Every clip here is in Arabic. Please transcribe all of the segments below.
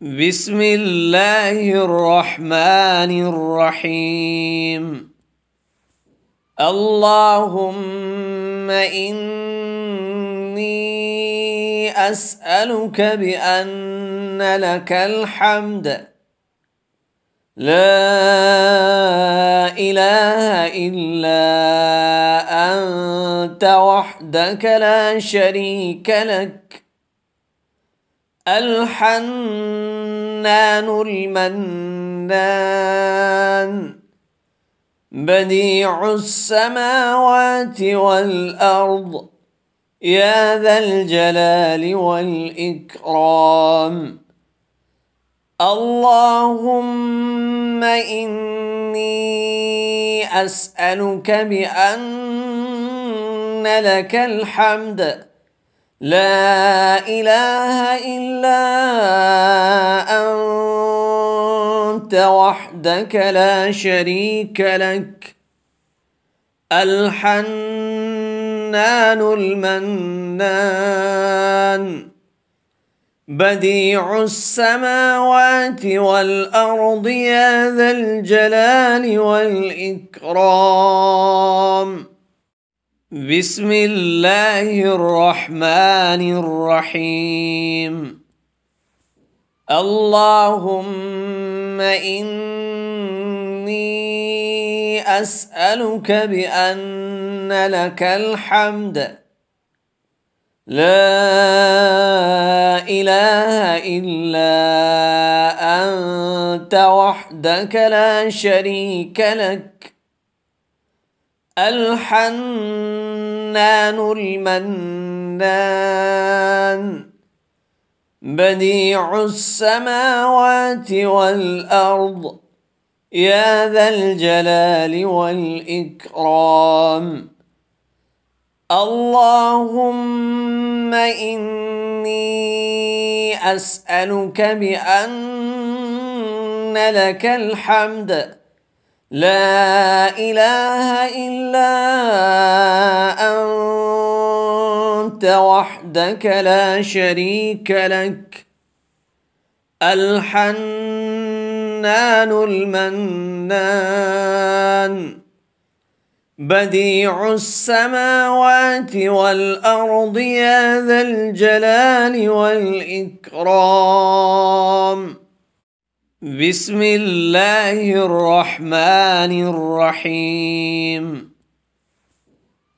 بسم الله الرحمن الرحيم اللهم إني أسألك بأن لك الحمد لا إله إلا أنت وحدك لا شريك لك الحنان المنان بديع السماوات والأرض يا ذا الجلال والإكرام اللهم إني أسألك بأن لك الحمد لا إله إلا أنت وحدك لا شريك لك الحنان المنان بديع السماوات والأرض يا ذا الجلال والإكرام بسم الله الرحمن الرحيم اللهم إني أسألك بأن لك الحمد لا إله إلا أنت وحدك لا شريك لك الحنان المنان بديع السماوات والأرض يا ذا الجلال والإكرام اللهم إني أسألك بأن لك الحمد لا إله إلا أنت وحدك لا شريك لك الحنان المنان بديع السماوات والأرض يا ذا الجلال والإكرام بسم الله الرحمن الرحيم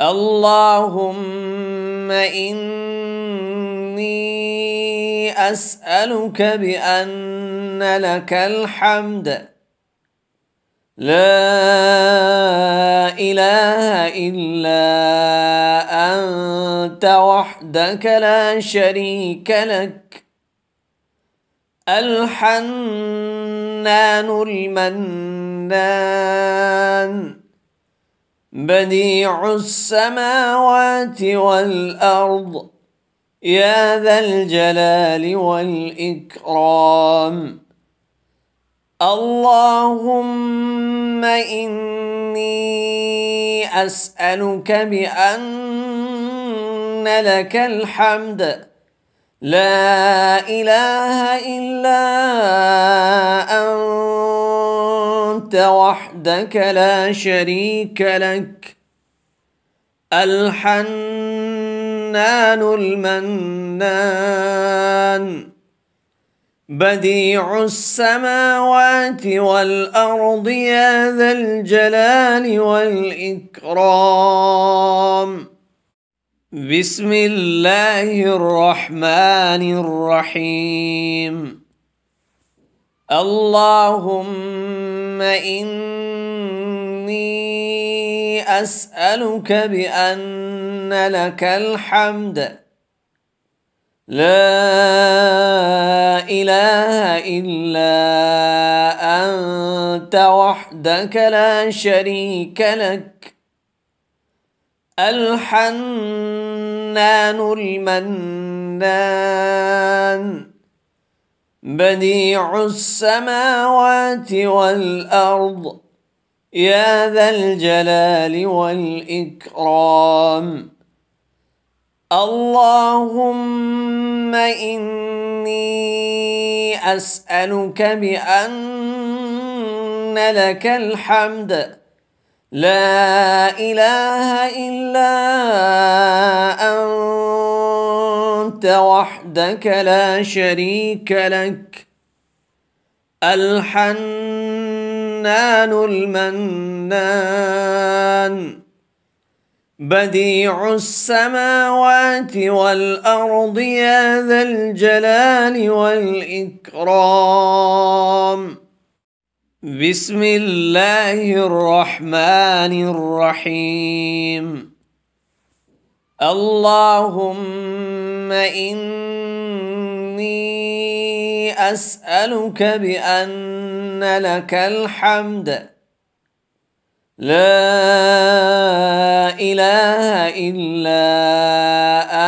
اللهم إني أسألك بأن لك الحمد لا إله إلا أنت وحدك لا شريك لك الحنان المنان بديع السماوات والأرض يا ذا الجلال والإكرام اللهم إني أسألك بأن لك الحمد لا إله إلا أنت وحدك لا شريك لك الحنان المنان بديع السماوات والأرض يا ذا الجلال والإكرام بسم الله الرحمن الرحيم اللهم إني أسألك بأن لك الحمد لا إله إلا أنت وحدك لا شريك لك الحنان المنان بديع السماوات والأرض يا ذا الجلال والإكرام اللهم إني أسألك بأن لك الحمد لا إله إلا أنت وحدك لا شريك لك الحنان المنان بديع السماوات والأرض يا ذا الجلال والإكرام. بسم الله الرحمن الرحيم. اللهم إني أسألك بأن لك الحمد لا إله إلا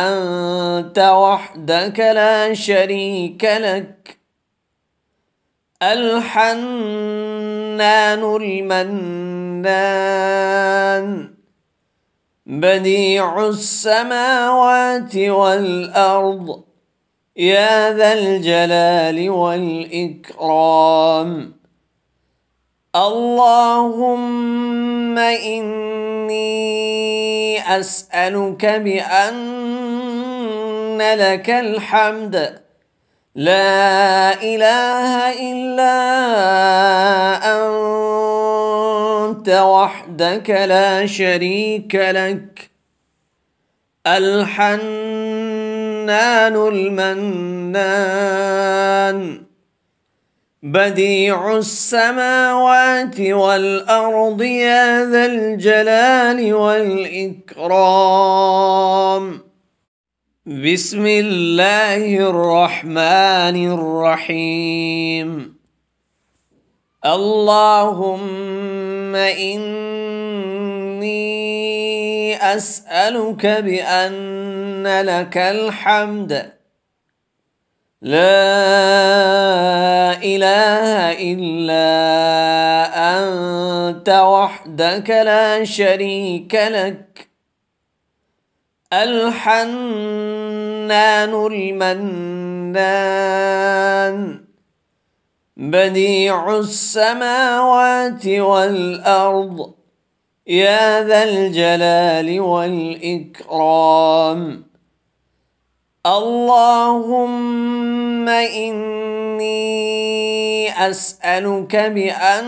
أنت وحدك لا شريك لك الحنان المنان بديع السماوات والأرض يا ذا الجلال والإكرام. اللهم إني أسألك بأن لك الحمد لا إله إلا أنت وحدك لا شريك لك الحنان المنان بديع السماوات والأرض يا ذا الجلال والإكرام. بسم الله الرحمن الرحيم. اللهم إني أسألك بأن لك الحمد لا إله إلا أنت وحدك لا شريك لك الحنان المنان بديع السماوات والأرض يا ذا الجلال والإكرام. اللهم إني أسألك بأن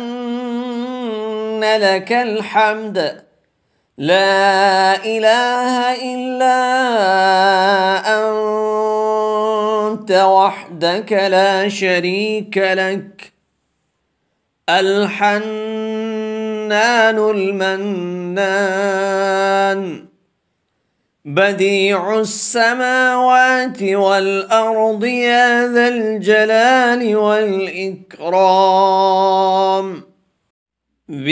لك الحمد لا إله إلا أنت وحدك لا شريك لك الحنان المنان بديع السماوات والأرض يا ذا الجلال والإكرام.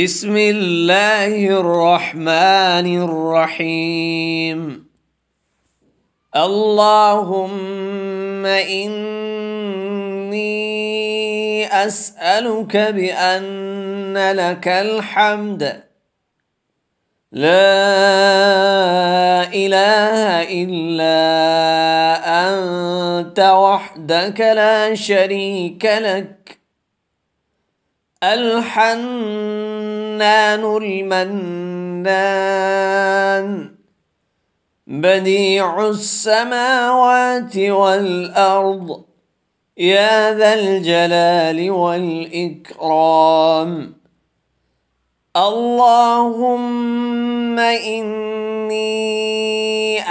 بسم الله الرحمن الرحيم. اللهم إني أسألك بأن لك الحمد لا إله إلا أنت وحدك لا شريك لك الحنان المنان بديع السماوات والأرض يا ذا الجلال والإكرام. اللهم إني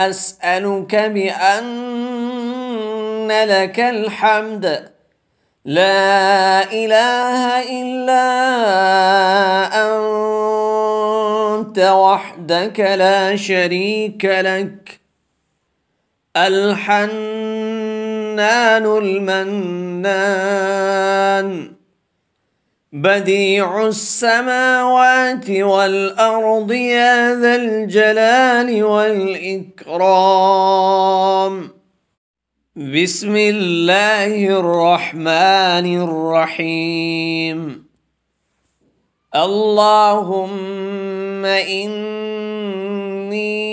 أسألك بأن لك الحمد لا إله إلا أنت وحدك لا شريك لك الحنان المنان بديع السماوات والأرض يا ذا الجلال والإكرام. بسم الله الرحمن الرحيم. اللهم إني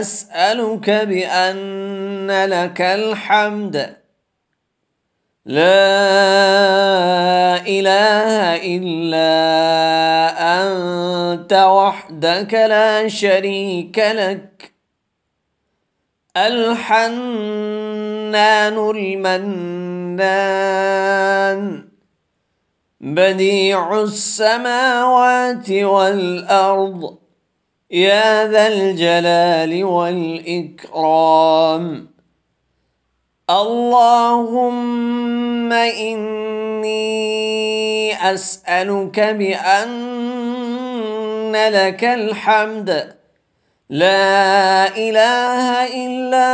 أسألك بأن لك الحمد لا إله إلا أنت وحدك لا شريك لك الحنان المنان بديع السماوات والأرض يا ذا الجلال والإكرام اللهم إني أسألك بأن لك الحمد لا إله إلا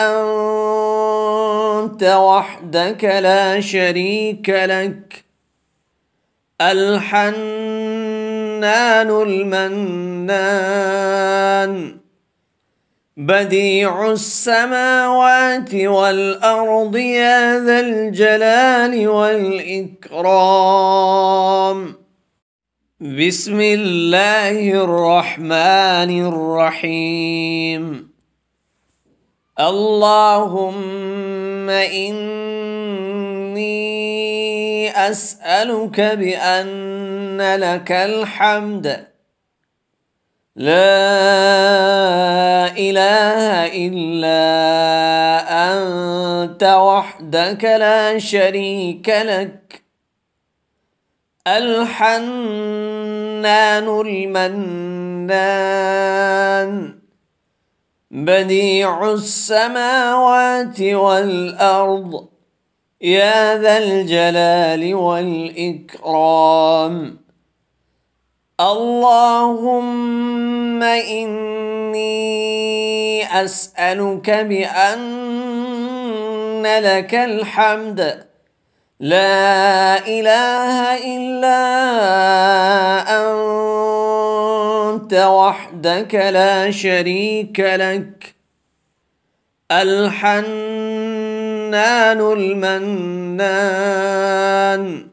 أنت وحدك لا شريك لك الحنان المنان بديع السماوات والأرض يا ذا الجلال والإكرام بسم الله الرحمن الرحيم اللهم إني أسألك بأن لك الحمد لا إله إلا أنت وحدك لا شريك لك الحنان المنان بديع السماوات والأرض يا ذا الجلال والإكرام اللهم إني أسألك بأن لك الحمد لا إله إلا أنت وحدك لا شريك لك الحنان المنان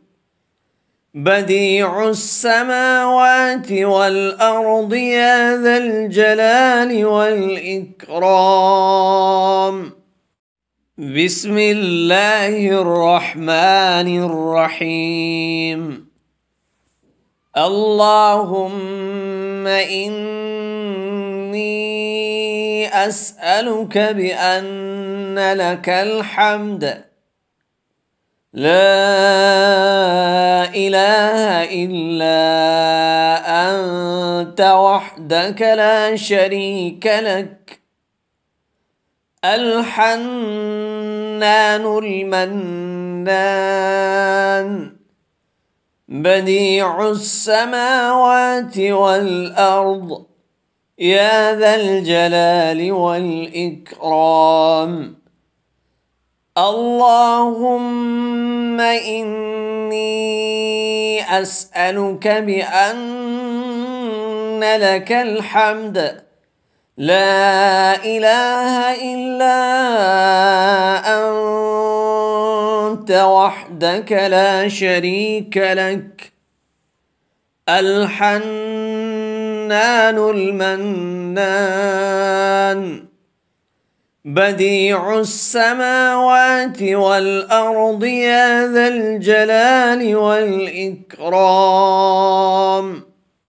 بديع السماوات والأرض يا ذا الجلال والإكرام بسم الله الرحمن الرحيم اللهم إني أسألك بأن لك الحمد لا إله إلا أنت وحدك لا شريك لك الحنان المنان بديع السماوات والأرض يا ذا الجلال والإكرام اللهم إني أسألك بأن لك الحمد لا إله إلا أنت وحدك لا شريك لك الحنان المنان بديع السماوات والأرض يا ذا الجلال والإكرام.